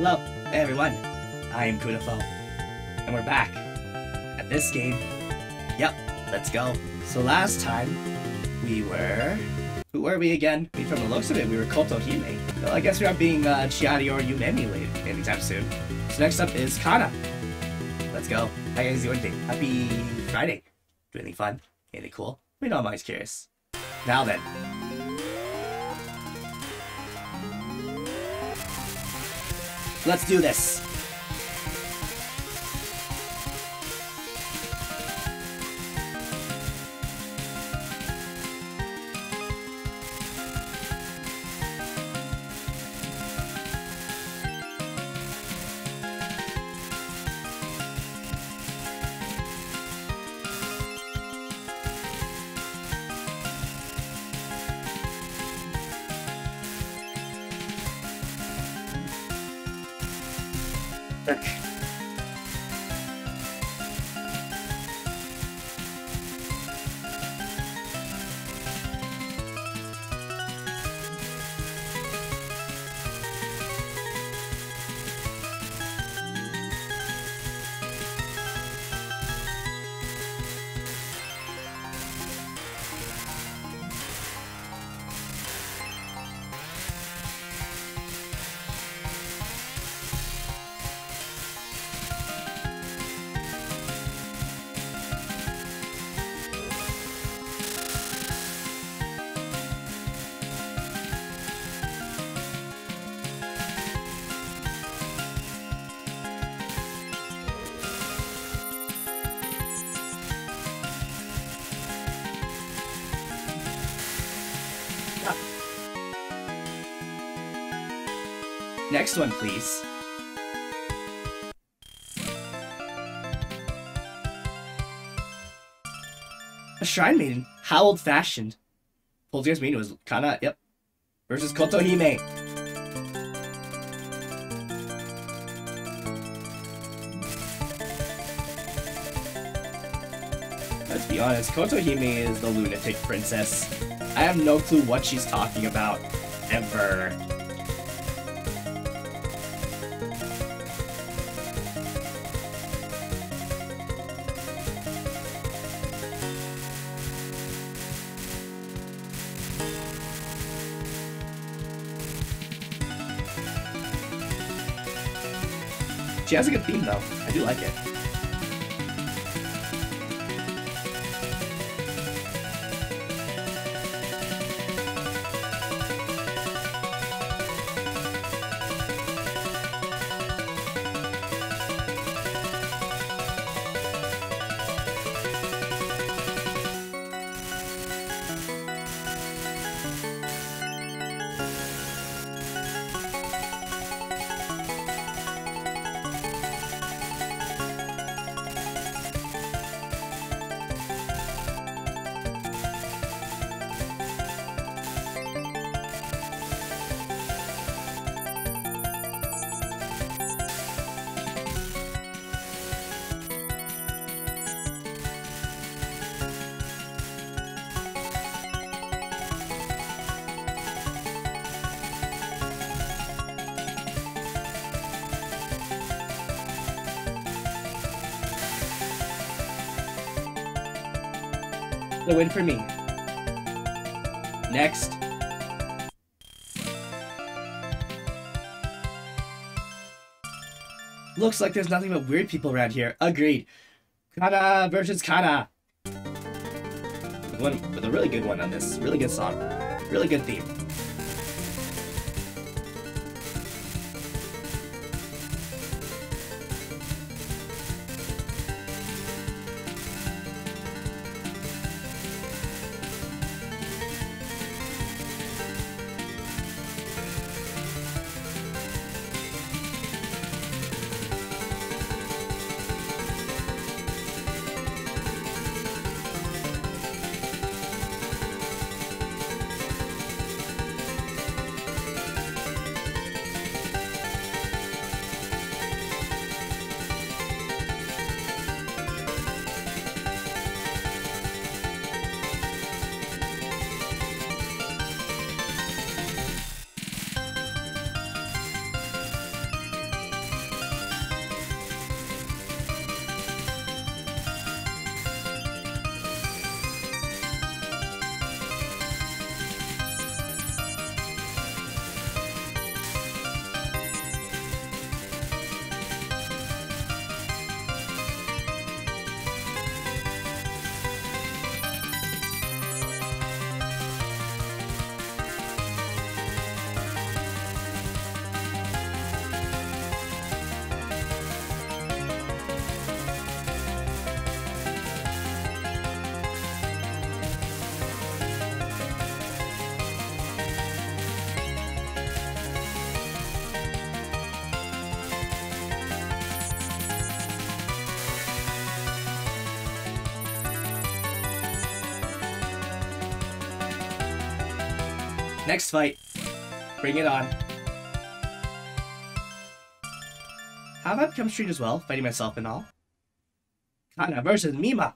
Hello, everyone. I am KuuDefoe, and we're back at this game. Yep, let's go. So last time we were... Who were we again? I mean, from the looks of it, we were Kotohime. Well, I guess we aren't being Chiari or Yumemi anytime soon. So next up is Kana. Let's go. How you guys doing today? Happy Friday. Do anything fun? Anything cool? We know I'm always curious. Now then. Let's do this! Next one, please. A Shrine Maiden. How old-fashioned. Poltergeist Maiden was Kana, yep. Versus Kotohime. Let's be honest, Kotohime is the lunatic princess. I have no clue what she's talking about. Ever. She has a good theme, though. I do like it. The win for me. Next. Looks like there's nothing but weird people around here. Agreed. Kana versus Kana. One with a really good one on this. Really good song. Really good theme. Next fight. Bring it on. How about Jump Street as well? Fighting myself and all. Kana versus Mima.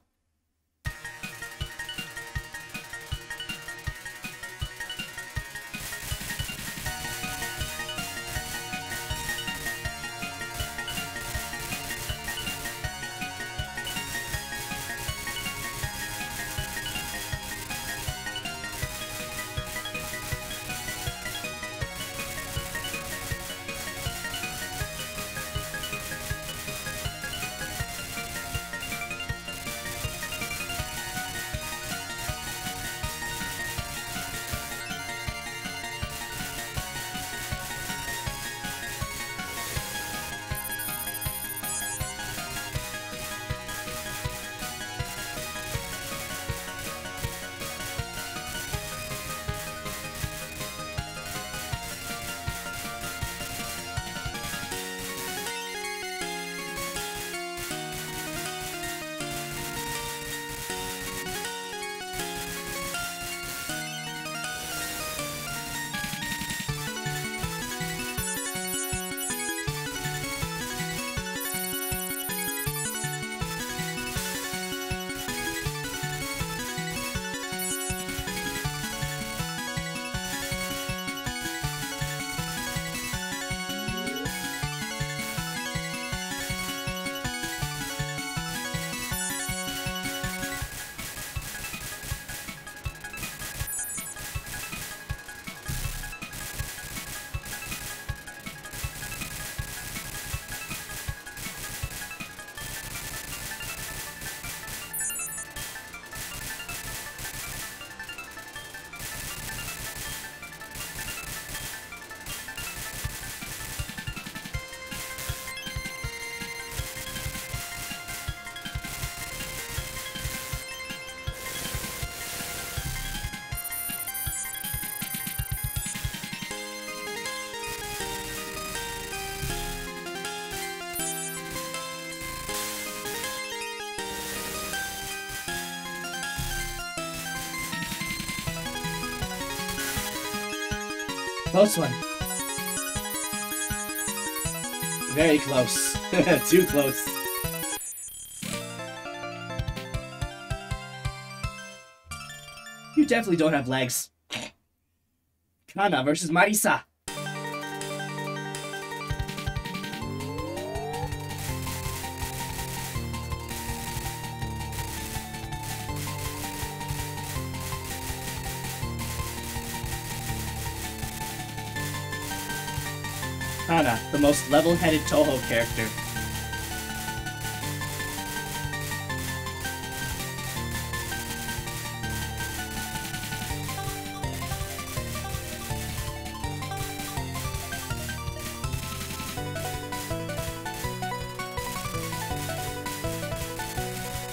Close one. Very close. Too close. You definitely don't have legs. Kana versus Marisa. Kana, the most level-headed Touhou character.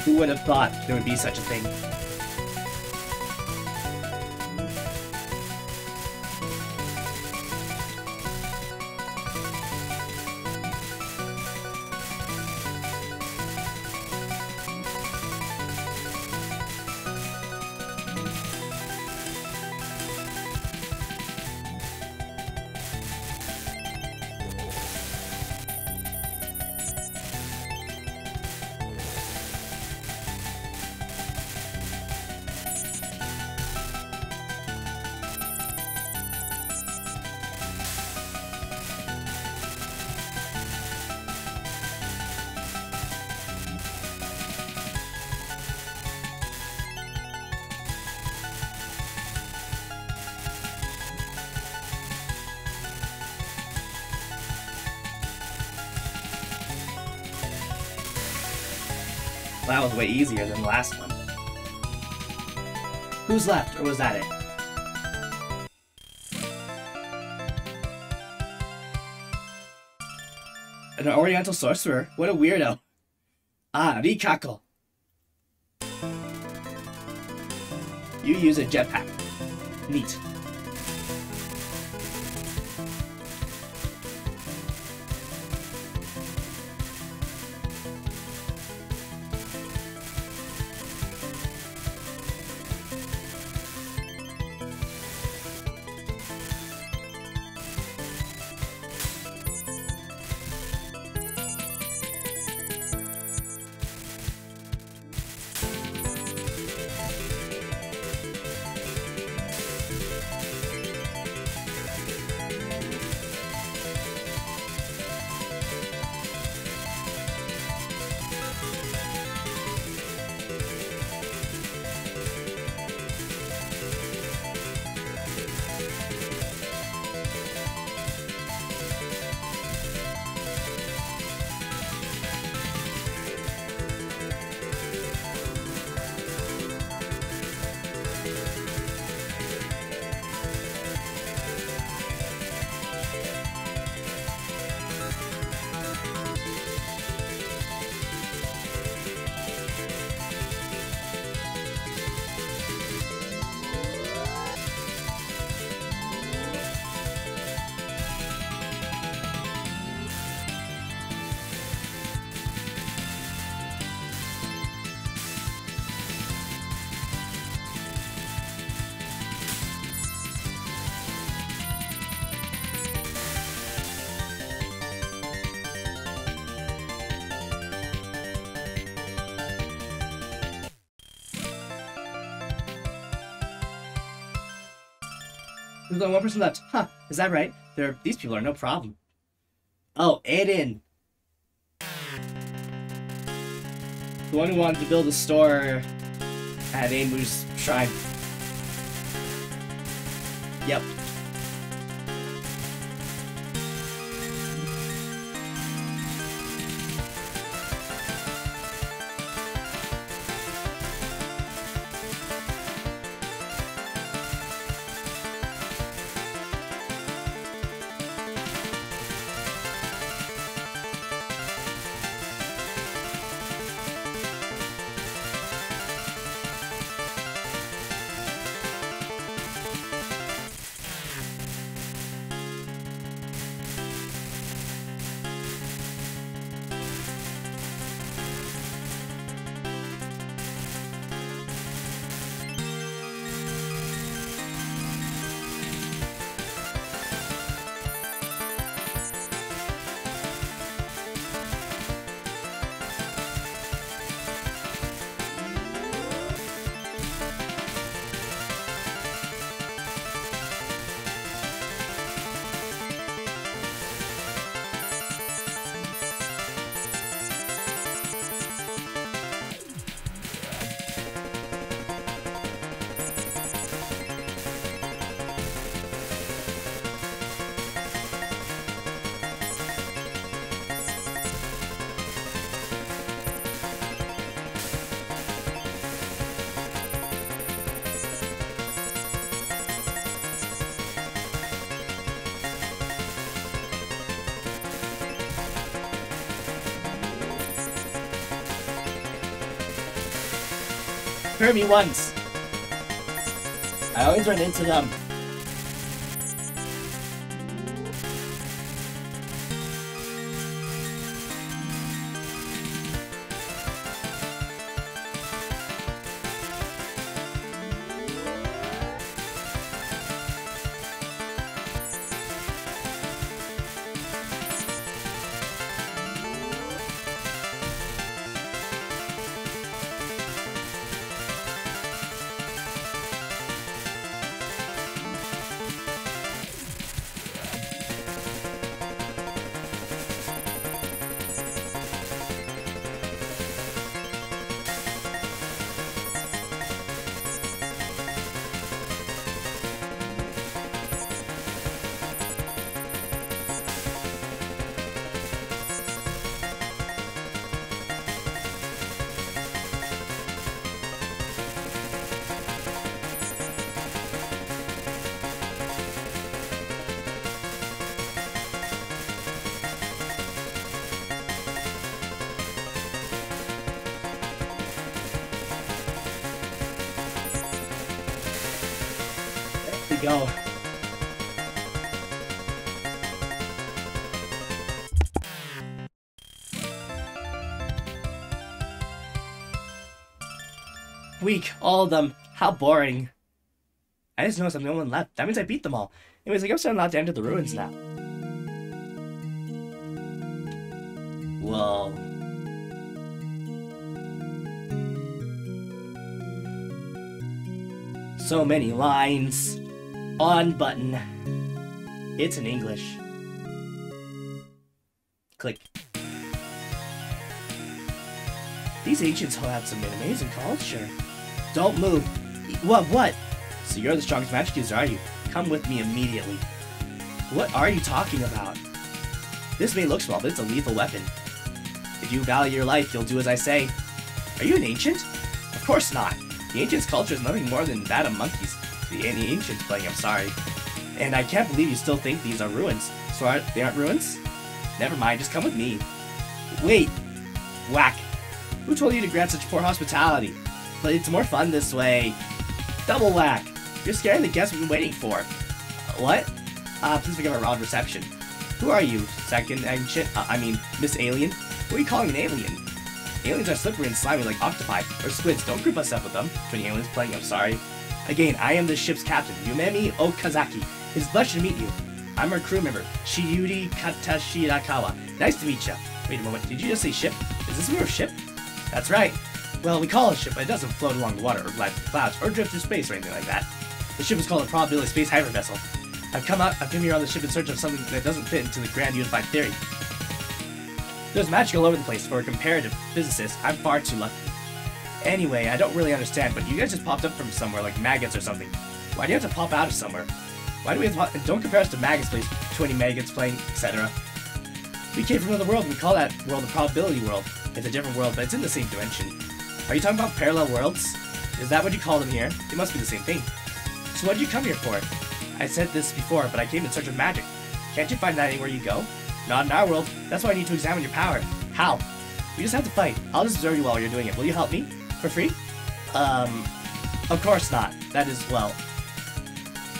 Who would have thought there would be such a thing? That was way easier than the last one. Who's left, or was that it? An oriental sorcerer? What a weirdo. Ah, Rikako. You use a jetpack. Neat. There's only one person left. Huh, is that right? These people are no problem. Oh, Aiden. The one who wanted to build a store at Aimu's shrine. Yep. Hurt me once. I always run into them. Go. Weak, all of them. How boring. I just noticed I'm the only one left. That means I beat them all. Anyways, I guess I'm allowed to enter the ruins now. Whoa. So many lines. On button. It's in English. Click. These ancients have some amazing culture. Don't move. What? So you're the strongest magic user, are you? Come with me immediately. What are you talking about? This may look small, but it's a lethal weapon. If you value your life, you'll do as I say. Are you an ancient? Of course not. The ancient's culture is nothing more than that of monkeys. Any ancients playing, I'm sorry. And I can't believe you still think these are ruins. So they aren't ruins? Never mind, just come with me. Wait! Whack! Who told you to grant such poor hospitality? But it's more fun this way. Double whack! You're scaring the guests we've been waiting for. What? Please forgive our odd reception. Who are you, second ancient? Miss Alien? What are you calling an alien? Aliens are slippery and slimy like octopi or squids. Don't group us up with them. Twenty aliens playing, I'm sorry. Again, I am the ship's captain, Yumemi Okazaki. It's a pleasure to meet you. I'm our crew member, Chiyuri Kitashirakawa. Nice to meet you. Wait a moment, did you just say ship? Is this your ship? That's right. Well, we call it a ship, but it doesn't float along the water or glide through clouds or drift through space or anything like that. The ship is called a probability space hyper vessel. I've come here on the ship in search of something that doesn't fit into the grand unified theory. There's magic all over the place. For a comparative physicist, I'm far too lucky. Anyway, I don't really understand, but you guys just popped up from somewhere, like maggots or something. Why do you have to pop out of somewhere? Why do we have to... Don't compare us to maggots, please. 20 maggots playing, etc. We came from another world, and we call that world the probability world. It's a different world, but it's in the same dimension. Are you talking about parallel worlds? Is that what you call them here? It must be the same thing. So what did you come here for? I said this before, but I came in search of magic. Can't you find that anywhere you go? Not in our world. That's why I need to examine your power. How? We just have to fight. I'll just observe you while you're doing it. Will you help me? For free? Of course not. That is, well...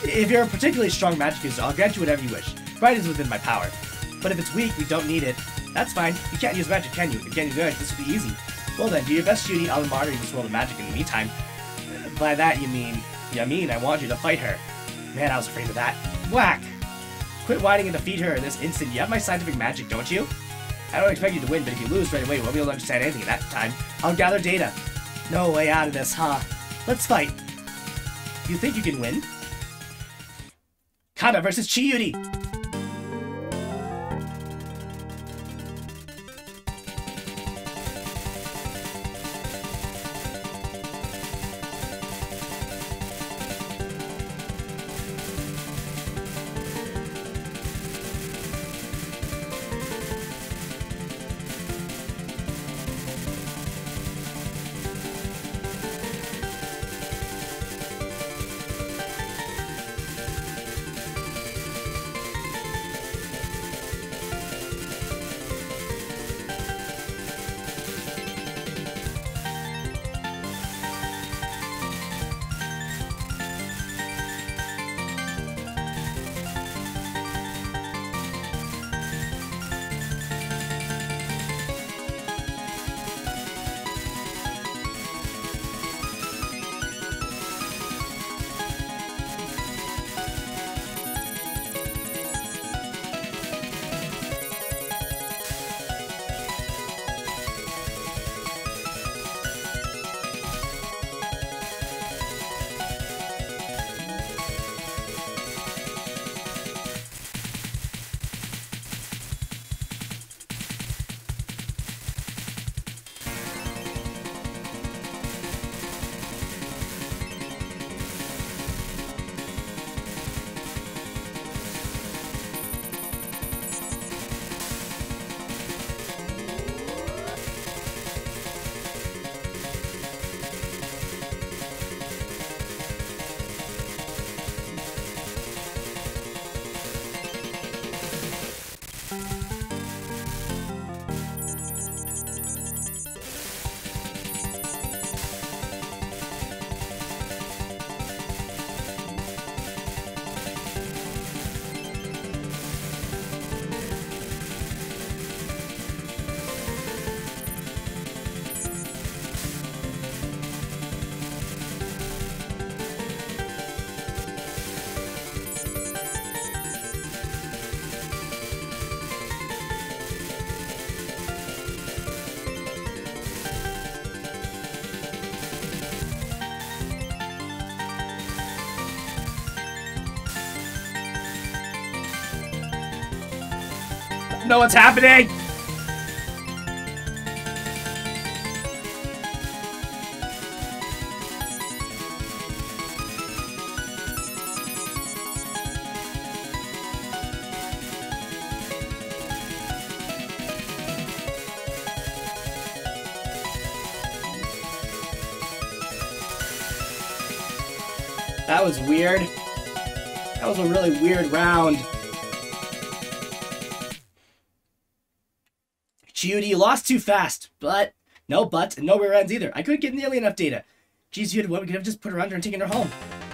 If you're a particularly strong magic user, I'll grant you whatever you wish. Right is within my power. But if it's weak, we don't need it. That's fine. You can't use magic, can you? If you can't use magic, this will be easy. Well then, do your best, Judy. I'll be monitoring this world of magic in the meantime. By that, I mean I want you to fight her. Man, I was afraid of that. Whack! Quit whining and defeat her in this instant. You have my scientific magic, don't you? I don't expect you to win, but if you lose right away, you won't be able to understand anything at that time. I'll gather data. No way out of this, huh? Let's fight. You think you can win? Kana versus Chiyuri! Know what's happening? That was weird. That was a really weird round. Chiyuri, you lost too fast, but no buts and no rear ends either. I couldn't get nearly enough data. Jeez, you had what we could have just put her under and taken her home.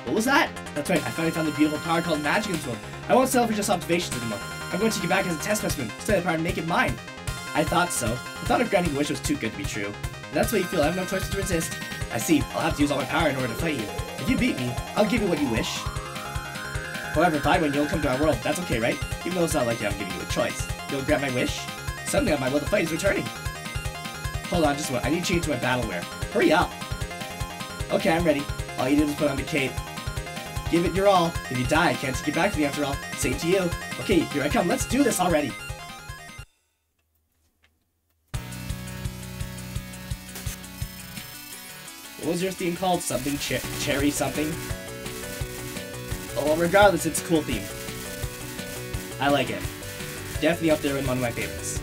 What was that? That's right, I finally found the beautiful power called magic in this world. I won't settle for just observations anymore. I'm going to take it back as a test specimen. Study the power and make it mine. I thought so. The thought of granting a wish was too good to be true. And that's what you feel. I have no choice to resist. I see. I'll have to use all my power in order to fight you. If you beat me, I'll give you what you wish. However, if I win, you'll come to our world. That's okay, right? Even though it's not like I'm giving you a choice. You'll grant my wish? Suddenly on my will, the fight is returning. Hold on, just what? I need to change my battle wear. Hurry up. Okay, I'm ready. All you do is put on the cape. give it your all. If you die, I can't take you back to me after all. Same to you. Okay, here I come. Let's do this already. What was your theme called? Something cherry something? Well, regardless, it's a cool theme. I like it. Definitely up there in one of my favorites.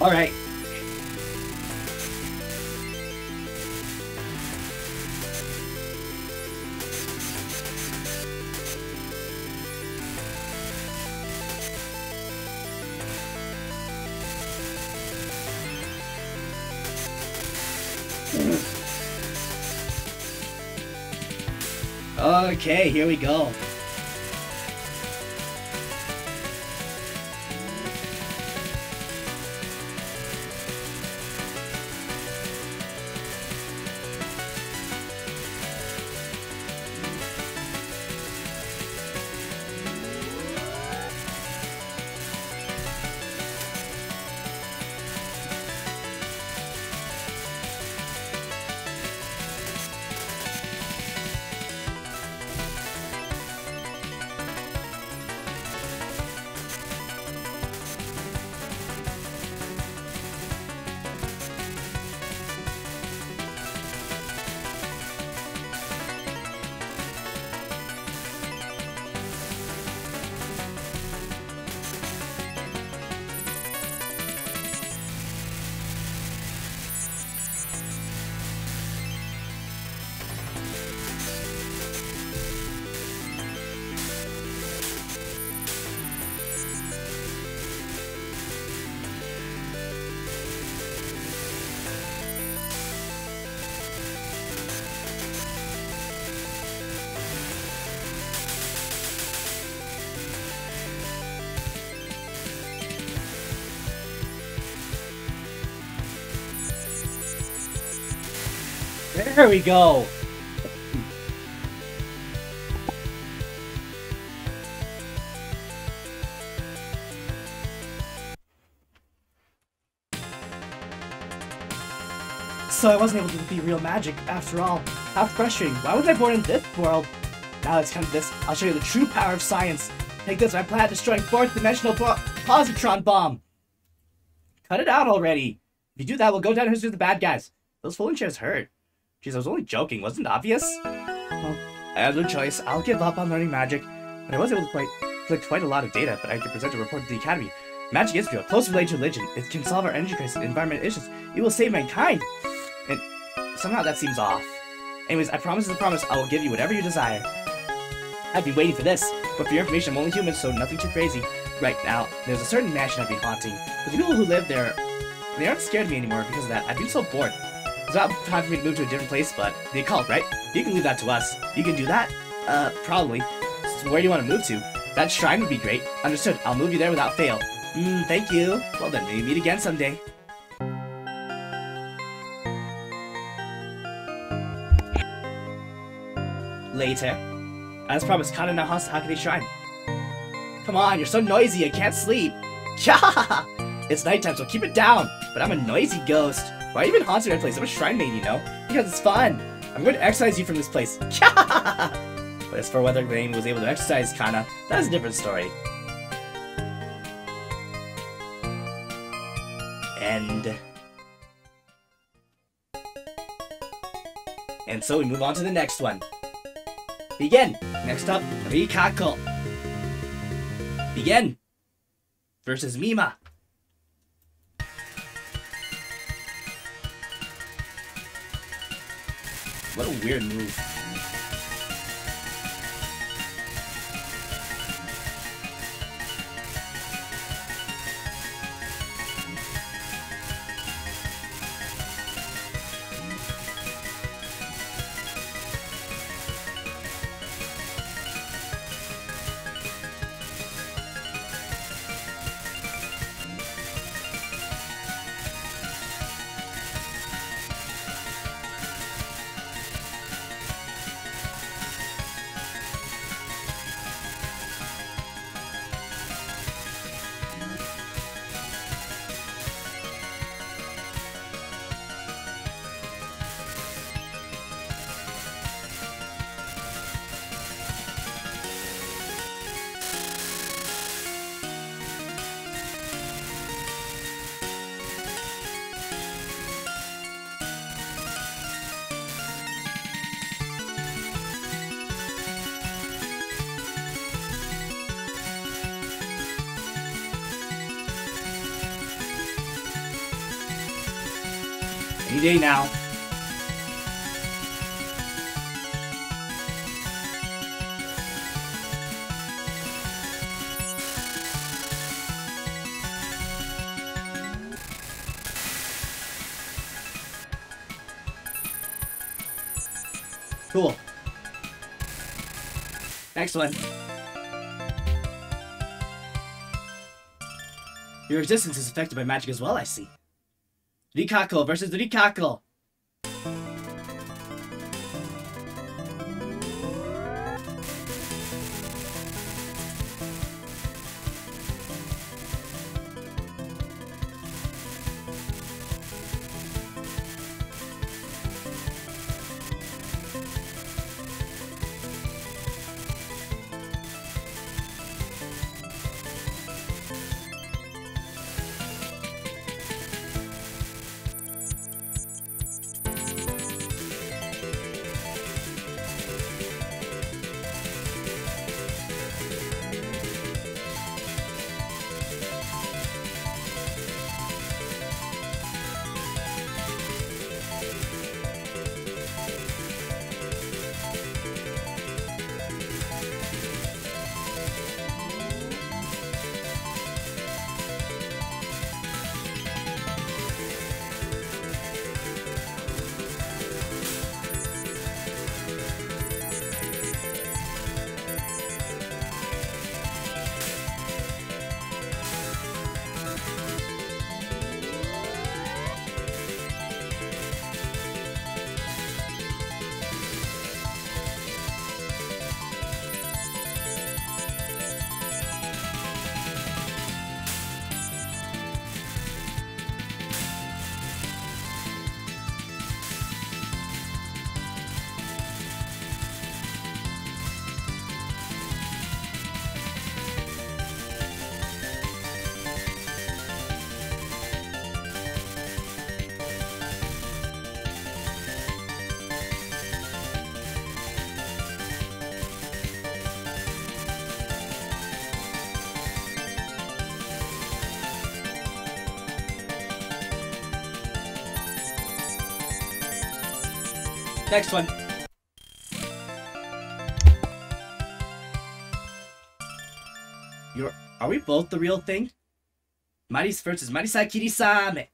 All right. Okay, here we go. There we go! So I wasn't able to be real magic after all. How frustrating. Why was I born in this world? Now it's come to this. I'll show you the true power of science. Take this, my plan destroying fourth dimensional positron bomb. Cut it out already. If you do that, we'll go down and history with the bad guys. Those folding chairs hurt. Jeez, I was only joking, wasn't it obvious? Well, I had no choice. I'll give up on learning magic. But I was able to collect quite a lot of data, but I could present a report to the Academy. Magic is real, close related to religion. It can solve our energy crisis and environmental issues. It will save mankind! And somehow that seems off. Anyways, I promise is a promise. I will give you whatever you desire. I've been waiting for this, but for your information, I'm only human, so nothing too crazy. Right now, there's a certain mansion I've been haunting, but the people who live there They aren't scared of me anymore because of that. I've been so bored. It's not time for me to move to a different place, but the occult, right? You can leave that to us. You can do that? Probably. So where do you want to move to? That shrine would be great. Understood. I'll move you there without fail. Thank you. Well then, maybe meet again someday. Later. As promised, Kana now hosts Hakurei Shrine. Come on, you're so noisy, I can't sleep. Kya! It's nighttime, so keep it down. But I'm a noisy ghost. Why even haunting that place? I'm a shrine maid, you know? Because it's fun. I'm going to exercise you from this place. Kya! But as for whether Reimu was able to exercise Kana, that is a different story. And so we move on to the next one. Begin! Next up, Rikako. Begin! Versus Mima. What a weird move. Any day now. Cool. Next one. Your existence is affected by magic as well, I see. Rikako versus Rikako. Next one. Are we both the real thing? Marisa versus Marisa Kirisame.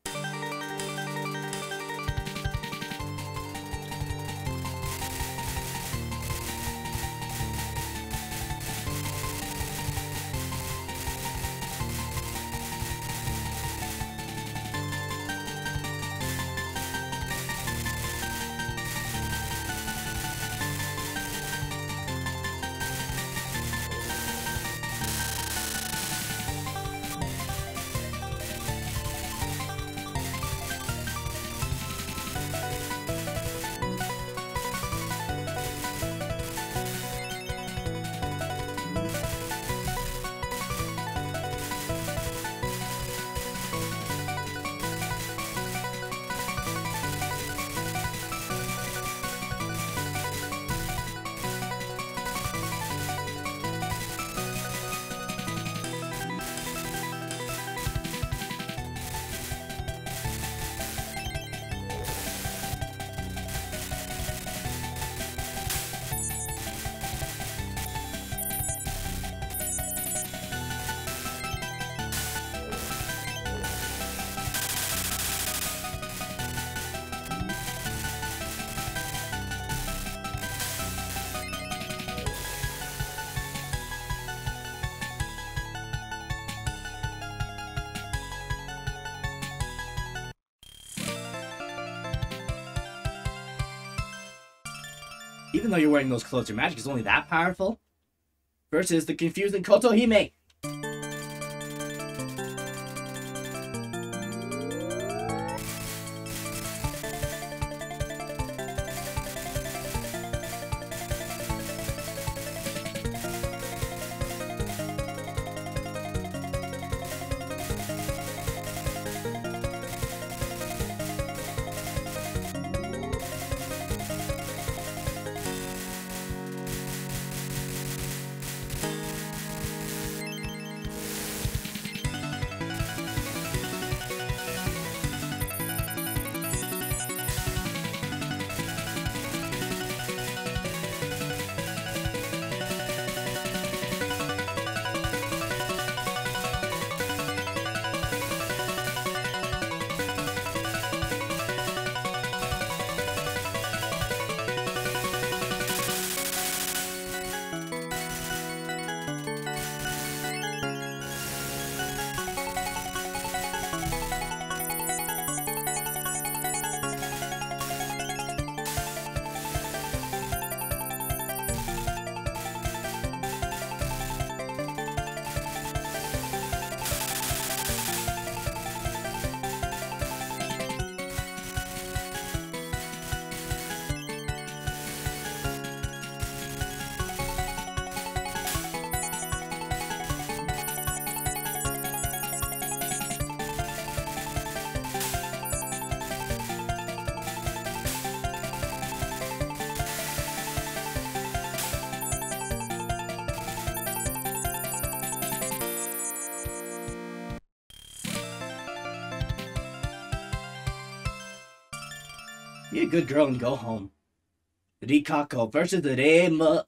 Even though you're wearing those clothes, your magic is only that powerful. Versus the confusing Kotohime. Be a good girl and go home. Rikako versus the Reimu.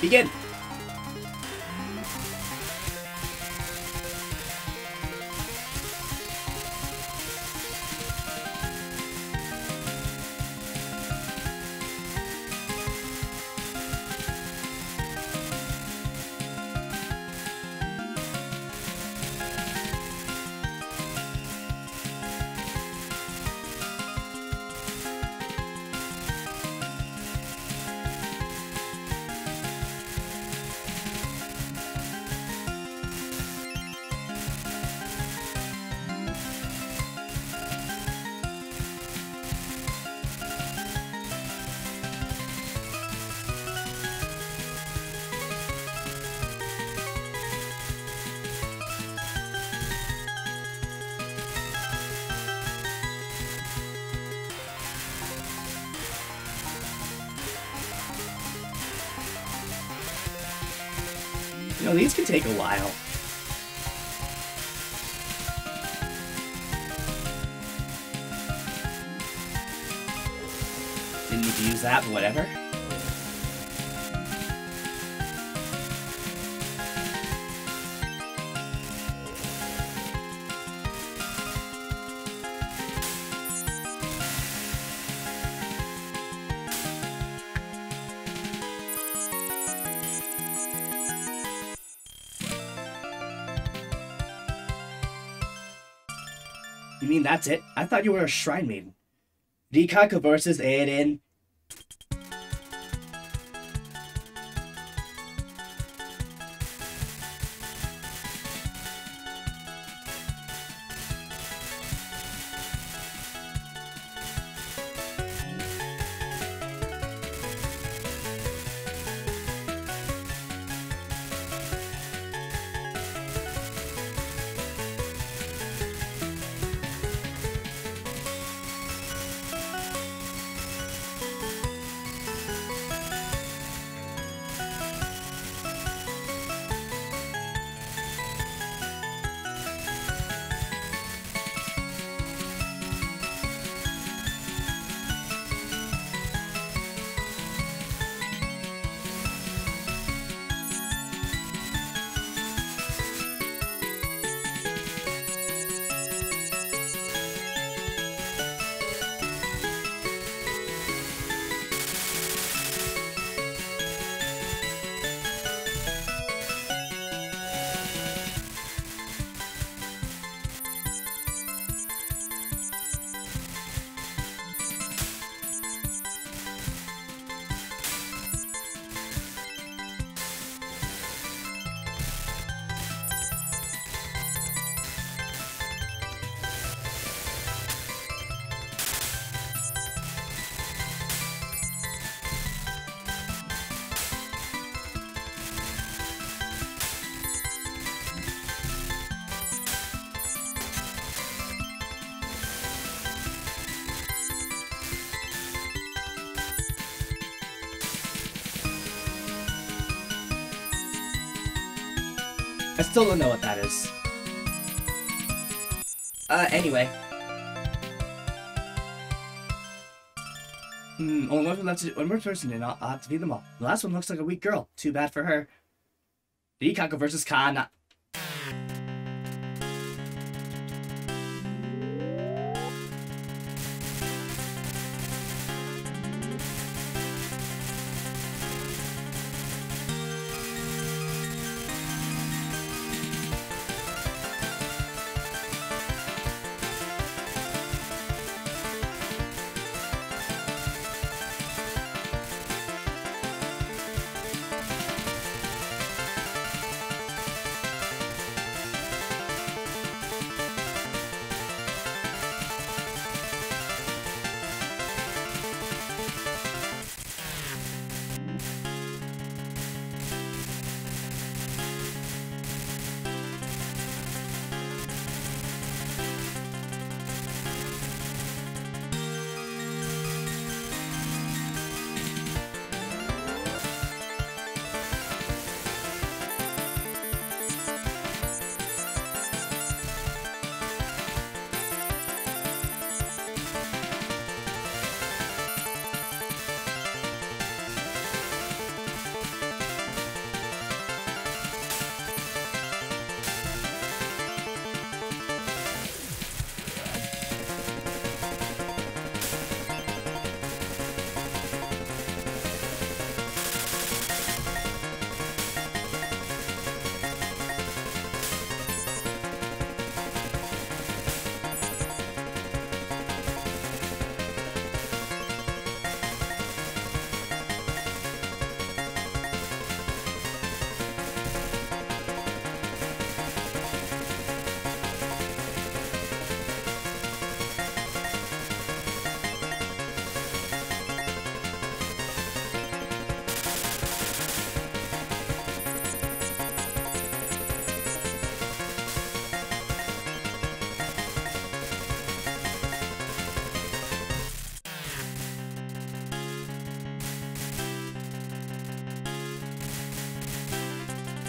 Begin! You know, these can take a while. Didn't need to use that, but whatever. You mean that's it? I thought you were a shrine maiden. Rikako versus Aiden. I still don't know what that is. Anyway. One more person and I'll have to beat them all. The last one looks like a weak girl. Too bad for her. Rikako versus Kana.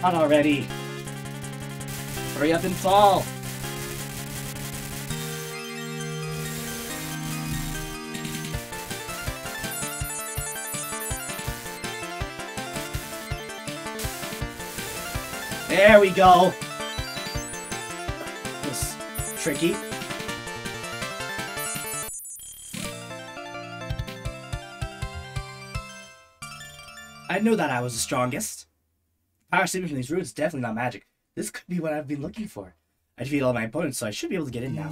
Not already. Hurry up and fall. There we go. That was tricky. I knew that I was the strongest. Power steaming from these roots is definitely not magic. This could be what I've been looking for. I defeated all my opponents, so I should be able to get in now.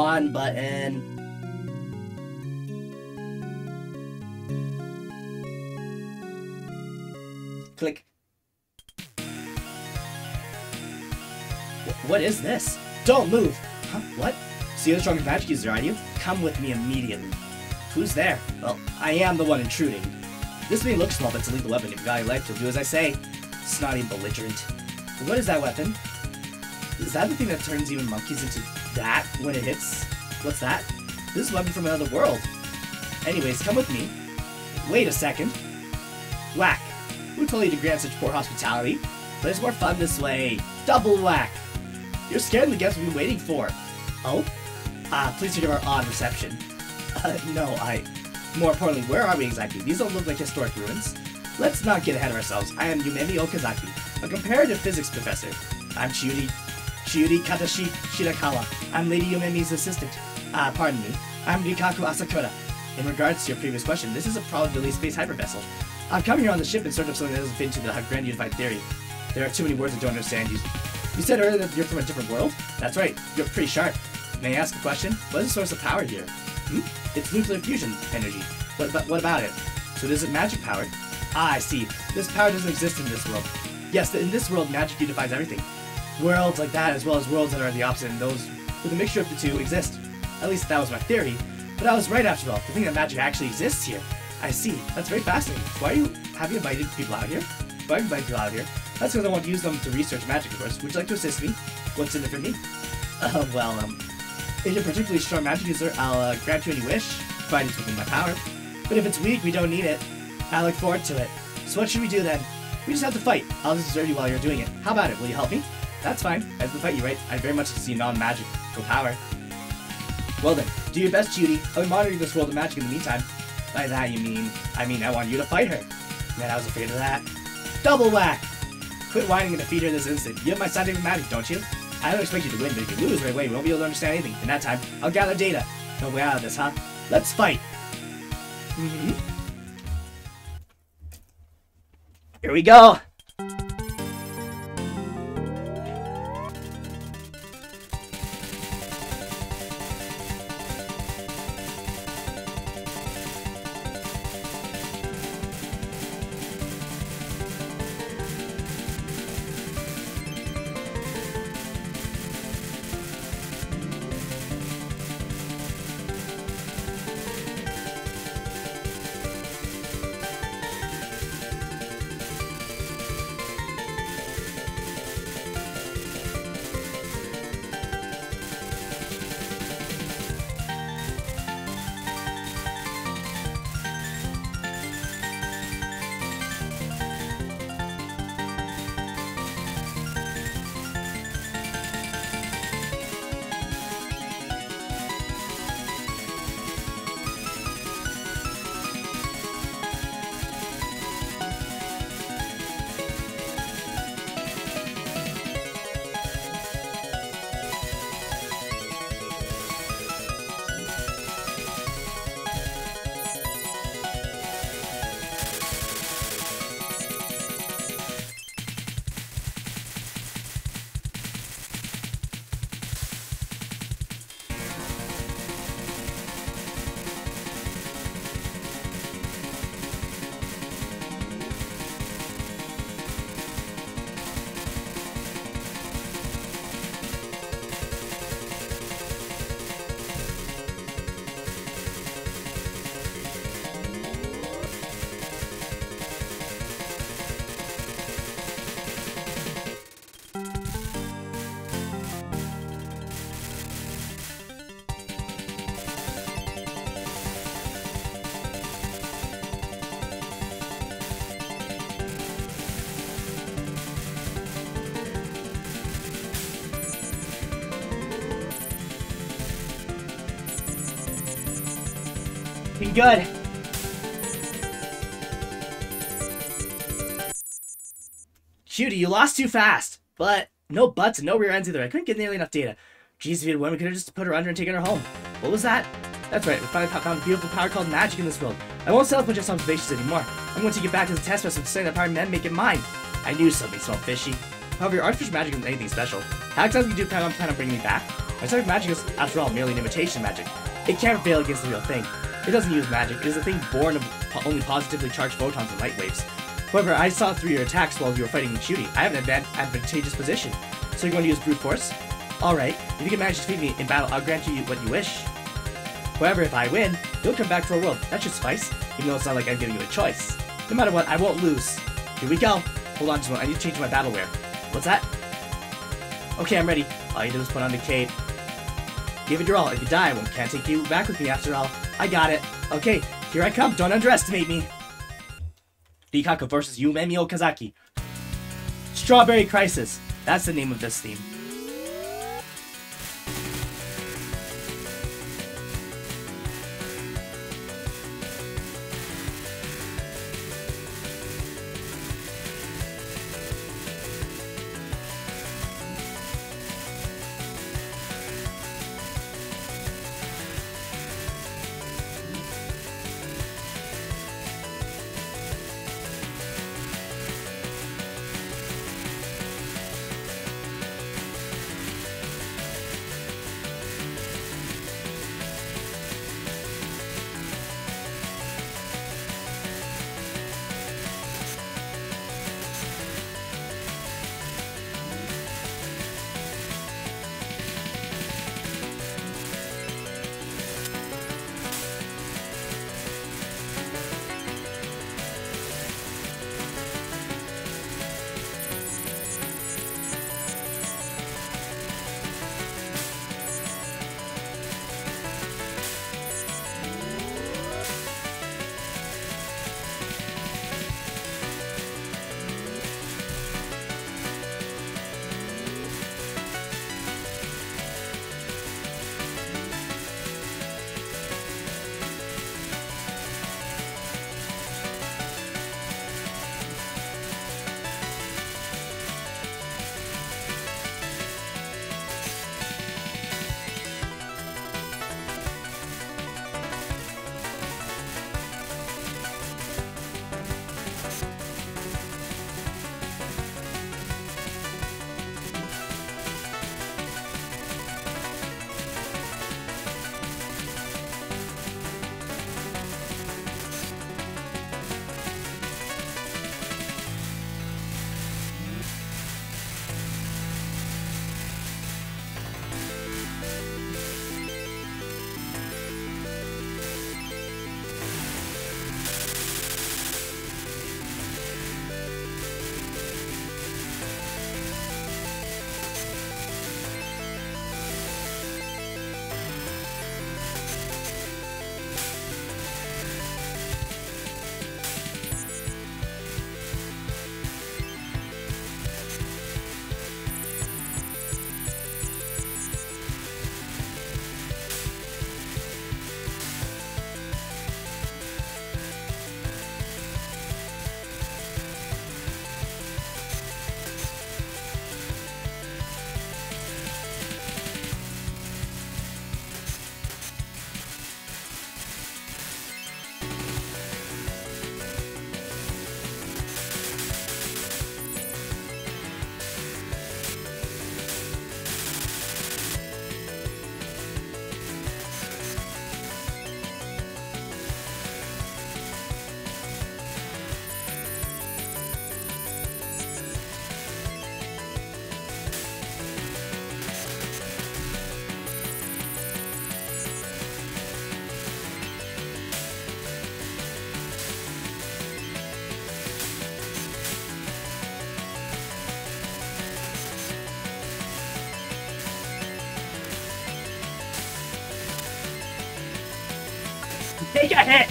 On button. Click. What is this? Don't move! Huh? What? So you're the strongest magic user, aren't you? Come with me immediately. Who's there? Well, I am the one intruding. This may look small, but it's a lethal weapon. If you value life, you'll do as I say. Snotty and belligerent. What is that weapon? Is that the thing that turns even monkeys into that when it hits? What's that? This is a weapon from another world. Anyways, come with me. Wait a second. Whack. Who told you to grant such poor hospitality? But it's more fun this way. Double whack. You're scaring the guests we've been waiting for. Oh? Please forgive our odd reception. More importantly, where are we exactly? These don't look like historic ruins. Let's not get ahead of ourselves. I am Yumemi Okazaki, a comparative physics professor. I'm Chiyuri Kitashirakawa. I'm Lady Yumemi's assistant. Pardon me. I'm Rikako Asakura. In regards to your previous question, this is a probability space hyper vessel. I've come here on the ship in search of something that doesn't fit into the grand unified theory. There are too many words I don't understand. You said earlier that you're from a different world? That's right. You're pretty sharp. May I ask a question? What is the source of power here? It's nuclear fusion energy. But what about it? So is it magic power? Ah, I see. This power doesn't exist in this world. Yes, in this world, magic unifies everything. Worlds like that, as well as worlds that are the opposite, and those with a mixture of the two exist. At least that was my theory. But I was right after all. The thing that magic actually exists here. I see. That's very fascinating. Have you invited people out here? Why have you invited people out here? That's because I want to use them to research magic, of course. Would you like to assist me? What's in it for me? Well, If it's particularly strong magic user, I'll grant you any wish, provided it's within my power. But if it's weak, we don't need it. I look forward to it. So what should we do then? We just have to fight. I'll just observe you while you're doing it. How about it? Will you help me? That's fine. I have to fight you, right? I very much see non-magical power. Well then, do your best, Chiyuri. I'll be monitoring this world of magic in the meantime. By that you mean... I want you to fight her. Man, I was afraid of that. Double whack! Quit whining and defeat her this instant. You have my scientific magic, don't you? I don't expect you to win, but if you lose right away, you won't be able to understand anything. In that time, I'll gather data. No way out of this, huh? Let's fight! Here we go! Good. Chiyuri, you lost too fast. But no buts and no rear ends either. I couldn't get nearly enough data. Jeez, if we had won, we could have just put her under and taken her home. What was that? That's right, we finally found a beautiful power called magic in this world. I won't settle for just observations anymore. I'm going to take it back to the test vessel to say that power men make it mine. I knew something smelled fishy. However, your artificial magic isn't anything special. How exactly do you plan on bringing me back? My scientific magic is, after all, merely an imitation magic. It can't prevail against the real thing. It doesn't use magic, it is a thing born of only positively charged photons and light waves. However, I saw through your attacks while you were fighting Chiyuri. I have an advantageous position. So you're going to use brute force? Alright, if you can manage to defeat me in battle, I'll grant you what you wish. However, if I win, you'll come back to our world. That should suffice, even though it's not like I'm giving you a choice. No matter what, I won't lose. Here we go! Hold on just a moment, I need to change my battle wear. What's that? Okay, I'm ready. All you do is put on Decay. Give it your all. If you die, I can't take you back with me after all. I got it. Okay, here I come. Don't underestimate me. Rikako versus Yumemi Okazaki. Strawberry Crisis. That's the name of this theme. Take a hit!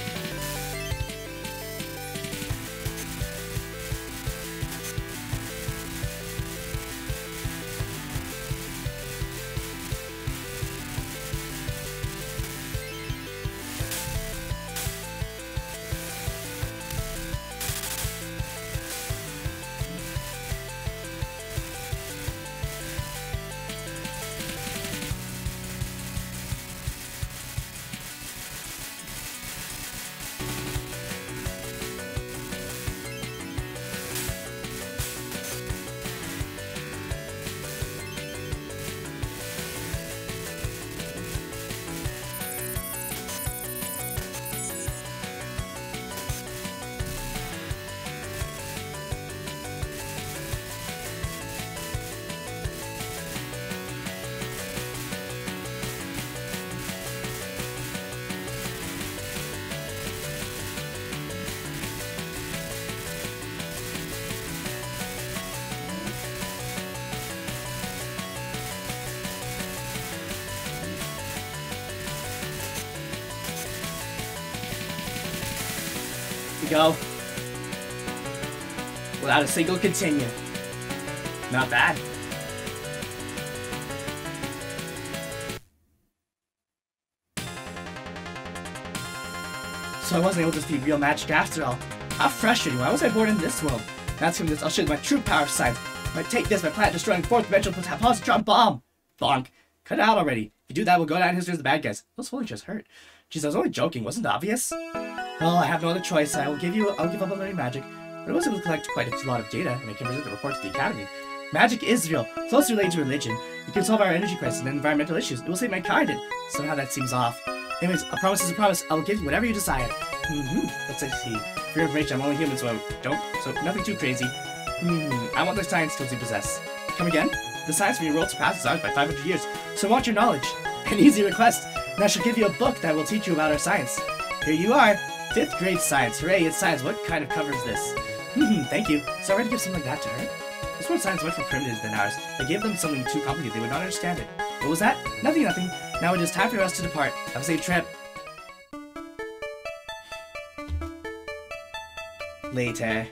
Go without a single continue. Not bad. So I wasn't able to defeat real magic after all. How frustrating. Why was I born in this world? That's from this, I'll show you my true power of science. If I take this, my planet destroying fourth dimensional positron bomb. Bonk. Cut it out already. If you do that, we'll go down in history as the bad guys. Those fools just hurt. Jeez, I was only joking. Wasn't it obvious? Well, I have no other choice. I'll give up on learning magic. But I was able to collect quite a lot of data, and I can present the report to the Academy. Magic is real. It's also related to religion. It can solve our energy crisis and environmental issues. It will save mankind, and somehow that seems off. Anyways, a promise is a promise. I'll give you whatever you desire. Let's see. For your information, I'm only human, so I don't. So nothing too crazy. I want the science tools you possess. Come again? The science from your world surpasses ours by 500 years, so I want your knowledge. An easy request. And I shall give you a book that will teach you about our science. Here you are. 5th grade science. Hooray, it's science. What kind of cover is this? Thank you. So I already give something like that to her. This world's science is much more primitive than ours. I gave them something too complicated. They would not understand it. What was that? Nothing, nothing. Now it is time for us to depart. Have a safe trip. Later.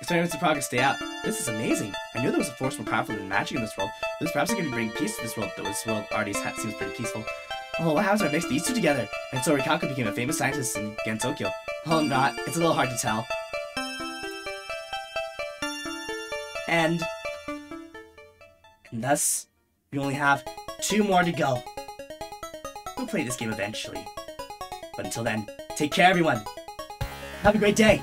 Experiments in progress. Stay out. This is amazing. I knew there was a force more powerful than magic in this world. This perhaps can bring peace to this world, though this world already seems pretty peaceful. Oh, what happens if I mix these two together? And so Rikako became a famous scientist in Gensokyo. Oh, I'm not. It's a little hard to tell. And thus, we only have 2 more to go. We'll play this game eventually. But until then, take care, everyone. Have a great day.